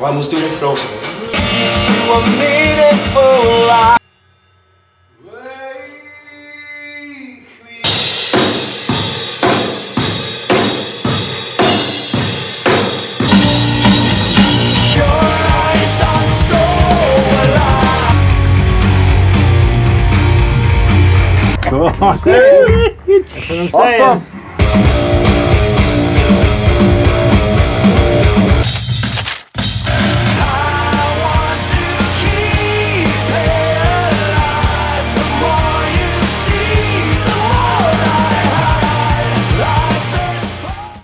Vamos de refrão. To a meaningful life. That's what I'm saying. That's what I'm saying. Awesome.